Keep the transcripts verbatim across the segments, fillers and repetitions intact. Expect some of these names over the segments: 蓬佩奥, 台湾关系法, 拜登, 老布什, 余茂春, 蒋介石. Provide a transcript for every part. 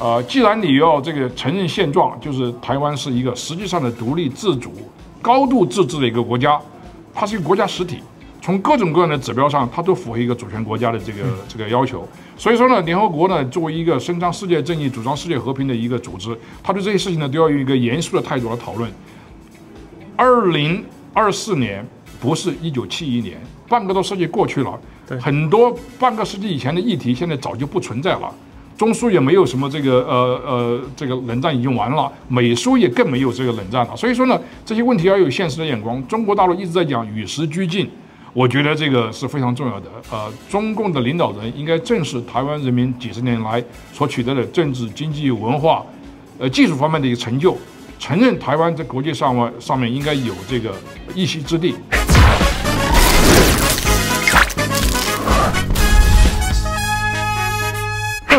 呃，既然你要这个承认现状，就是台湾是一个实际上的独立自主、高度自治的一个国家，它是一个国家实体，从各种各样的指标上，它都符合一个主权国家的这个这个要求。所以说呢，联合国呢作为一个伸张世界正义、主张世界和平的一个组织，它对这些事情呢都要有一个严肃的态度来讨论。二零二四年不是一九七一年，半个多世纪过去了，很多半个世纪以前的议题现在早就不存在了。 中苏也没有什么这个呃呃，这个冷战已经完了，美苏也更没有这个冷战了。所以说呢，这些问题要有现实的眼光。中国大陆一直在讲与时俱进，我觉得这个是非常重要的。呃，中共的领导人应该正视台湾人民几十年来所取得的政治、经济、文化、呃技术方面的一个成就，承认台湾在国际上面上面应该有这个一席之地。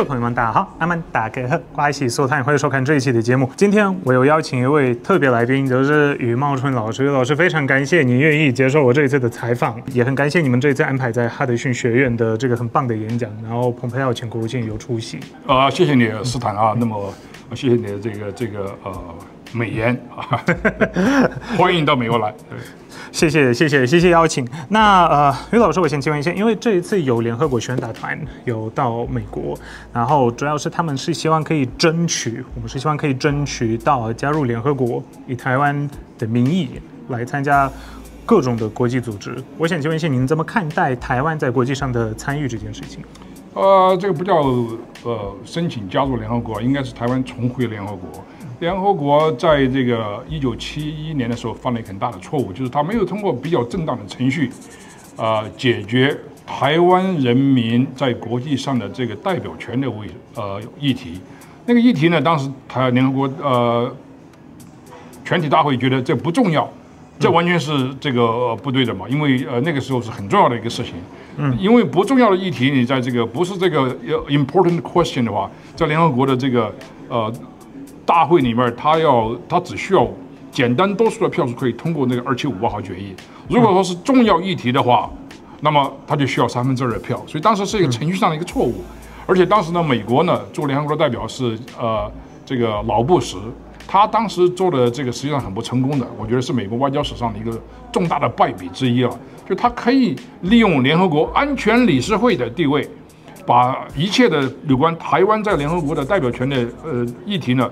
朋友们，大家好，阿曼打给贺，一起收看，欢迎收看这一期的节目。今天我有邀请一位特别来宾，就是余茂春老师。老师，非常感谢你愿意接受我这一次的采访，也很感谢你们这一次安排在哈德逊学院的这个很棒的演讲，然后蓬佩奥前国务卿有出席。啊、呃，谢谢你，斯坦啊。嗯、那么，谢谢你的这个这个呃美言啊，欢迎到美国来。对。 谢谢谢谢谢谢邀请。那呃，余老师，我先请问一下，因为这一次有联合国宣达团有到美国，然后主要是他们是希望可以争取，我们是希望可以争取到加入联合国，以台湾的名义来参加各种的国际组织。我想请问一下，您怎么看待台湾在国际上的参与这件事情？呃，这个不叫呃申请加入联合国，应该是台湾重回联合国。 联合国在这个一九七一年的时候犯了一个很大的错误，就是他没有通过比较正当的程序，啊、呃，解决台湾人民在国际上的这个代表权的问呃议题。那个议题呢，当时台联合国呃全体大会觉得这不重要，这完全是这个不对的嘛，因为呃那个时候是很重要的一个事情。 嗯，因为不重要的议题，你在这个不是这个 important question 的话，在联合国的这个呃。 大会里面，他要他只需要简单多数的票数可以通过那个二七五八号决议。如果说是重要议题的话，那么他就需要三分之二的票。所以当时是一个程序上的一个错误。而且当时呢，美国呢做联合国的代表是呃这个老布什，他当时做的这个实际上很不成功的，我觉得是美国外交史上的一个重大的败笔之一了。就他可以利用联合国安全理事会的地位，把一切的有关台湾在联合国的代表权的呃议题呢。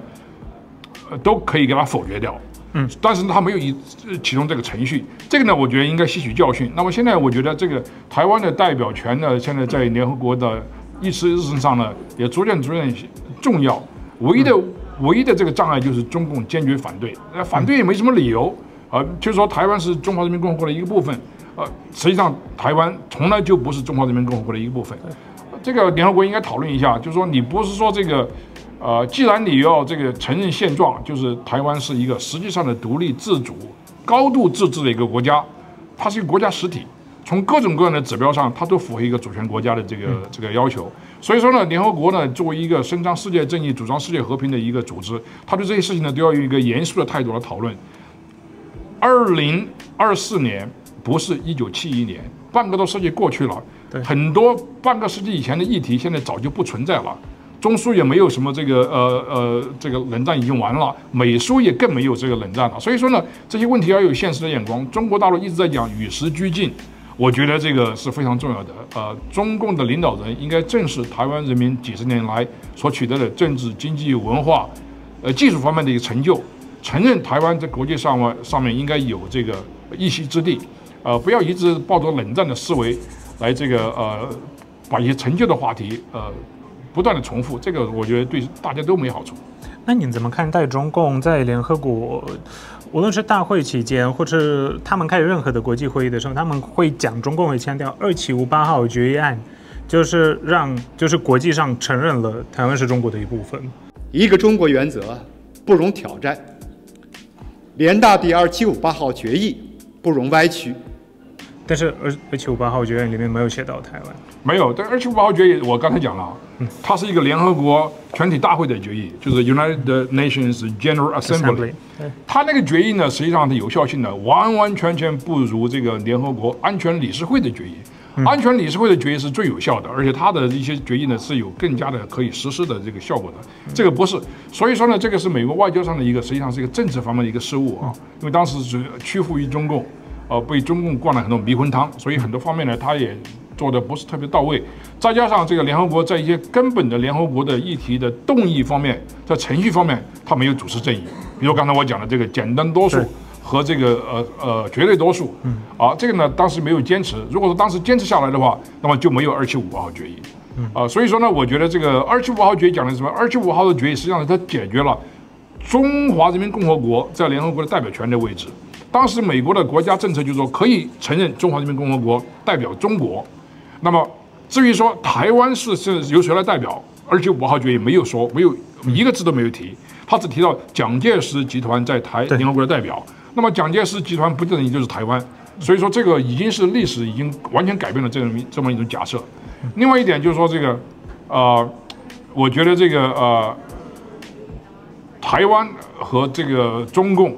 呃，都可以给他否决掉，嗯，但是他没有以启动这个程序，这个呢，我觉得应该吸取教训。那么现在，我觉得这个台湾的代表权呢，现在在联合国的议事日程上呢，也逐渐逐渐重要。唯一的、嗯、唯一的这个障碍就是中共坚决反对，呃，反对也没什么理由啊、呃，就是说台湾是中华人民共和国的一个部分，呃，实际上台湾从来就不是中华人民共和国的一个部分。这个联合国应该讨论一下，就是说你不是说这个。 呃，既然你要这个承认现状，就是台湾是一个实际上的独立自主、高度自治的一个国家，它是一个国家实体，从各种各样的指标上，它都符合一个主权国家的这个这个要求。所以说呢，联合国呢作为一个伸张世界正义、主张世界和平的一个组织，它对这些事情呢都要有一个严肃的态度来讨论。二零二四年不是一九七一年，半个多世纪过去了，很多半个世纪以前的议题现在早就不存在了。 中苏也没有什么这个呃呃，这个冷战已经完了，美苏也更没有这个冷战了。所以说呢，这些问题要有现实的眼光。中国大陆一直在讲与时俱进，我觉得这个是非常重要的。呃，中共的领导人应该正视台湾人民几十年来所取得的政治、经济、文化、呃技术方面的一个成就，承认台湾在国际上面上面应该有这个一席之地。呃，不要一直抱着冷战的思维来这个呃，把一些陈旧的话题呃。 不断的重复，这个我觉得对大家都没好处。那你怎么看待中共在联合国，无论是大会期间，或是他们开任何的国际会议的时候，他们会讲中共会强调二七五八号决议案，就是让就是国际上承认了台湾是中国的一部分，一个中国原则不容挑战，联大第二七五八号决议不容歪曲。 但是二二七五八号决议里面没有写到台湾，没有。但二七五八号决议我刚才讲了，嗯、它是一个联合国全体大会的决议，就是 United Nations General Assembly。它那个决议呢，实际上的有效性呢，完完全全不如这个联合国安全理事会的决议。安全理事会的决议是最有效的，而且它的一些决议呢是有更加的可以实施的这个效果的。这个不是，所以说呢，这个是美国外交上的一个，实际上是一个政治方面的一个失误啊，因为当时是屈服于中共，呃，被中共灌了很多迷魂汤，所以很多方面呢，它也做的不是特别到位。再加上这个联合国在一些根本的联合国的议题的动议方面，在程序方面，它没有主持正义。比如刚才我讲的这个简单多数。和这个呃呃绝对多数，嗯，啊，这个呢当时没有坚持。如果说当时坚持下来的话，那么就没有二七五号决议，嗯啊，所以说呢，我觉得这个二七五号决议讲的是什么？二七五号的决议实际上它解决了中华人民共和国在联合国的代表权的位置。当时美国的国家政策就是说可以承认中华人民共和国代表中国，那么至于说台湾是是由谁来代表，二七五号决议没有说，没有一个字都没有提，他只提到蒋介石集团在台联合国的代表。那么蒋介石集团不等于就是台湾，所以说这个已经是历史已经完全改变了这种这么一种假设。另外一点就是说这个，呃，我觉得这个呃，台湾和这个中共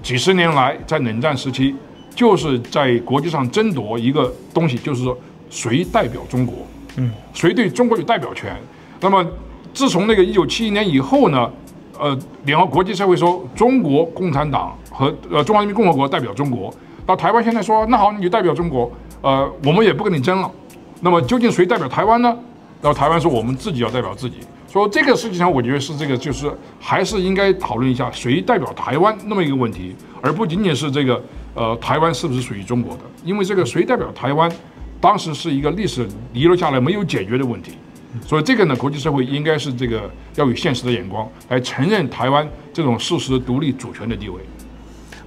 几十年来在冷战时期就是在国际上争夺一个东西，就是说谁代表中国，嗯，谁对中国有代表权。那么自从那个一九七一年以后呢，呃，联合国际社会说中国共产党。和呃中华人民共和国代表中国，那台湾现在说那好，你就代表中国，呃，我们也不跟你争了。那么究竟谁代表台湾呢？然后台湾说我们自己要代表自己。所以这个事情上，我觉得是这个就是还是应该讨论一下谁代表台湾那么一个问题，而不仅仅是这个呃台湾是不是属于中国的，因为这个谁代表台湾，当时是一个历史遗留下来没有解决的问题。所以这个呢，国际社会应该是这个要有现实的眼光来承认台湾这种事实独立主权的地位。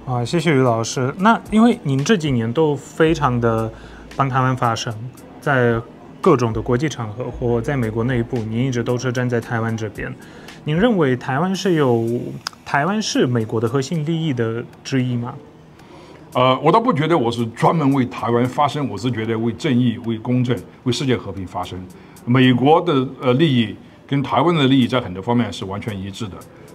啊，谢谢于老师。那因为您这几年都非常的帮台湾发声，在各种的国际场合或在美国内部，您一直都是站在台湾这边。您认为台湾是有台湾是美国的核心利益的之一吗？呃，我倒不觉得我是专门为台湾发声，我是觉得为正义、为公正、为世界和平发声。美国的呃利益跟台湾的利益在很多方面是完全一致的。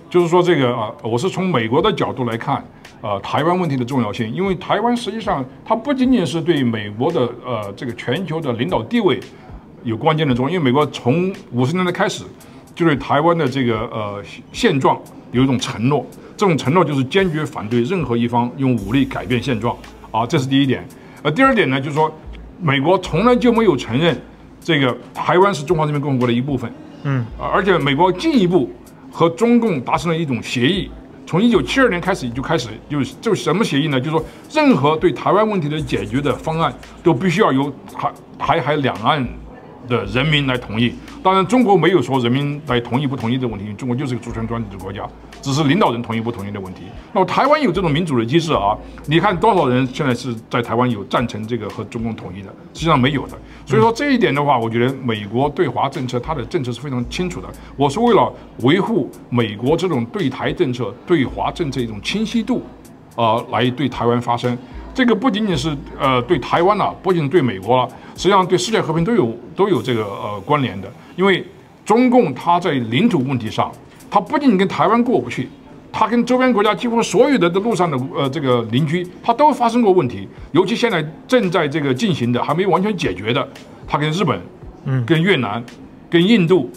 就是说这个啊，我是从美国的角度来看，呃，台湾问题的重要性，因为台湾实际上它不仅仅是对美国的呃这个全球的领导地位有关键的作用，因为美国从五十年代开始就对台湾的这个呃现状有一种承诺，这种承诺就是坚决反对任何一方用武力改变现状啊，这是第一点。呃，第二点呢，就是说美国从来就没有承认这个台湾是中华人民共和国的一部分，嗯，而且美国进一步。和中共达成了一种协议，从一九七二年开始就开始就就什么协议呢？就是说，任何对台湾问题的解决的方案，都必须要由台台海两岸的人民来同意。当然，中国没有说人民来同意不同意的问题，中国就是个主权专制的国家，只是领导人同意不同意的问题。那么台湾有这种民主的机制啊，你看多少人现在是在台湾有赞成这个和中共统一的，实际上没有的。所以说这一点的话，我觉得美国对华政策它的政策是非常清楚的。我是为了维护美国这种对台政策、对华政策一种清晰度，呃，来对台湾发声。这个不仅仅是呃对台湾啊，不仅对美国啊，实际上对世界和平都有都有这个呃关联的。因为中共它在领土问题上，它不仅仅跟台湾过不去，它跟周边国家几乎所有的路上的呃这个邻居，它都发生过问题。尤其现在正在这个进行的还没完全解决的，它跟日本、嗯、跟越南、跟印度、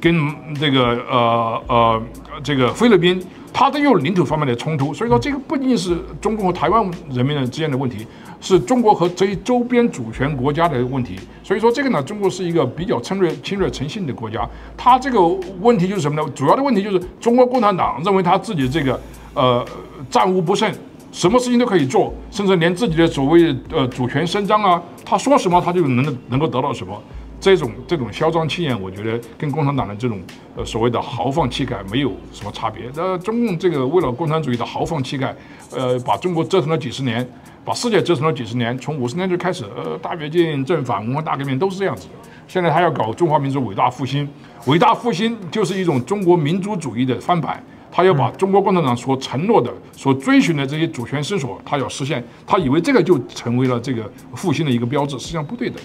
跟这个呃呃这个菲律宾。它都有领土方面的冲突，所以说这个不仅仅是中共和台湾人民之间的问题，是中国和这些周边主权国家的问题。所以说这个呢，中国是一个比较侵略、侵略诚信的国家。它这个问题就是什么呢？主要的问题就是中国共产党认为他自己这个呃战无不胜，什么事情都可以做，甚至连自己的所谓呃主权伸张啊，他说什么他就能能够得到什么。这种这种嚣张气焰，我觉得跟共产党的这种呃所谓的豪放气概没有什么差别。呃，中共这个为了共产主义的豪放气概，呃，把中国折腾了几十年，把世界折腾了几十年。从五十年代开始，呃，大跃进、正反、文化大革命都是这样子。现在他要搞中华民族伟大复兴，伟大复兴就是一种中国民族主义的翻版。他要把中国共产党所承诺的、所追寻的这些主权伸索，他要实现。他以为这个就成为了这个复兴的一个标志，实际上不对的。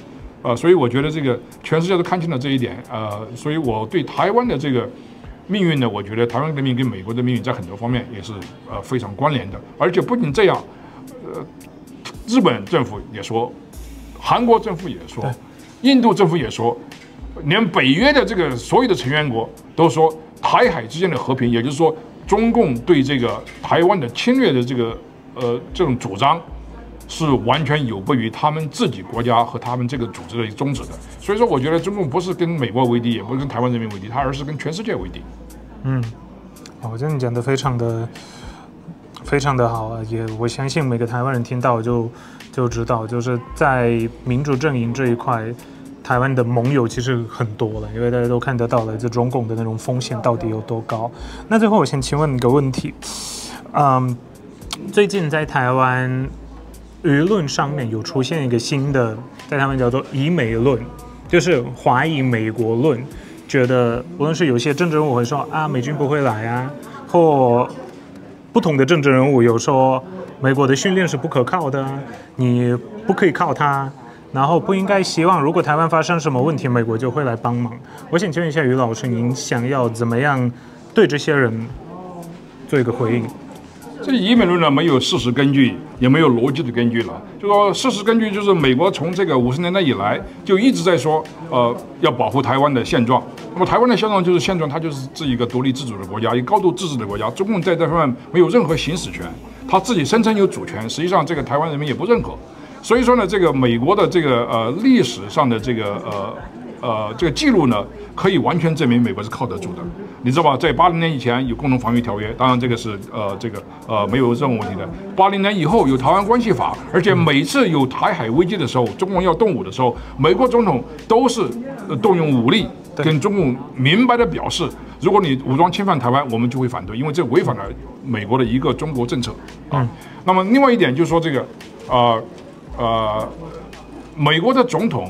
呃，所以我觉得这个全世界都看清了这一点，呃，所以我对台湾的这个命运呢，我觉得台湾的命运跟美国的命运在很多方面也是呃非常关联的，而且不仅这样，呃，日本政府也说韩国政府也说，印度政府也说，连北约的这个所有的成员国都说，台海之间的和平，也就是说，中共对这个台湾的侵略的这个呃这种主张，是完全有悖于他们自己国家和他们这个组织的宗旨的。所以说，我觉得中共不是跟美国为敌，也不是跟台湾人民为敌，他而是跟全世界为敌。嗯，我觉得你讲的非常的。 非常的好啊，也我相信每个台湾人听到就就知道，就是在民主阵营这一块，台湾的盟友其实很多了，因为大家都看得到了，就中共的那种风险到底有多高。那最后我先请问一个问题，嗯，最近在台湾舆论上面有出现一个新的，在台湾叫做“以美论”，就是怀疑美国论，觉得无论是有些政治人物会说啊，美军不会来啊，或 不同的政治人物有说，美国的训练是不可靠的，你不可以靠它，然后不应该希望如果台湾发生什么问题，美国就会来帮忙。我想请问一下于老师，您想要怎么样对这些人做一个回应？这以美论呢，没有事实根据，也没有逻辑的根据了。就说事实根据就是美国从这个五十年代以来就一直在说，呃，要保护台湾的现状。 那么台湾的现状就是现状，它就是这一个独立自主的国家，一个高度自治的国家。中共在这方面没有任何行使权，他自己声称有主权，实际上这个台湾人民也不认可。所以说呢，这个美国的这个呃历史上的这个呃呃这个记录呢，可以完全证明美国是靠得住的，你知道吧？在八零年以前有共同防御条约，当然这个是呃这个呃没有任何问题的。八零年以后有台湾关系法，而且每次有台海危机的时候，中共要动武的时候，美国总统都是、呃、动用武力。 跟中共明白的表示，如果你武装侵犯台湾，我们就会反对，因为这违反了美国的一个中国政策啊。嗯、那么另外一点就是说，这个，呃，呃，美国的总统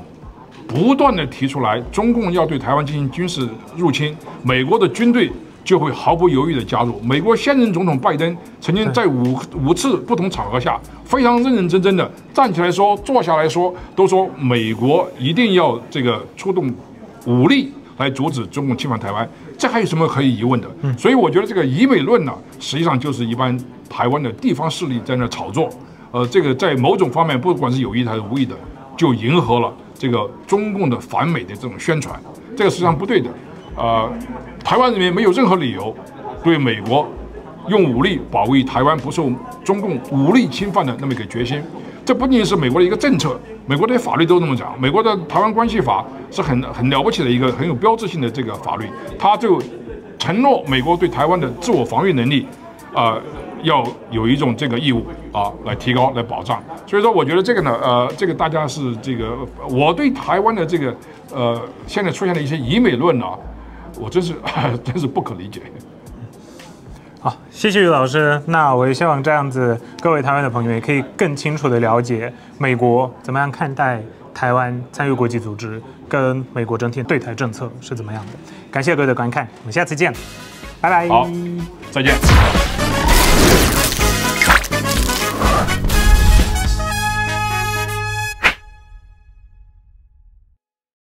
不断的提出来，中共要对台湾进行军事入侵，美国的军队就会毫不犹豫的加入。美国现任总统拜登曾经在五五次不同场合下，非常认认真真的站起来说，坐下来说，都说美国一定要这个出动 武力来阻止中共侵犯台湾，这还有什么可以疑问的？嗯、所以我觉得这个以美论呢，实际上就是一般台湾的地方势力在那炒作。呃，这个在某种方面，不管是有意还是无意的，就迎合了这个中共的反美的这种宣传，这个实际上不对的。呃，台湾人民没有任何理由对美国用武力保卫台湾不受中共武力侵犯的那么一个决心。 这不仅是美国的一个政策，美国的法律都这么讲。美国的《台湾关系法》是很很了不起的一个很有标志性的这个法律，它就承诺美国对台湾的自我防御能力，啊、呃，要有一种这个义务啊，来提高来保障。所以说，我觉得这个呢，呃，这个大家是这个，我对台湾的这个呃现在出现的一些以美论呢、啊，我真是真是不可理解。 好，谢谢于老师。那我也希望这样子，各位台湾的朋友也可以更清楚地了解美国怎么样看待台湾参与国际组织，跟美国整体对台政策是怎么样的。感谢各位的观看，我们下次见，拜拜。好，再见。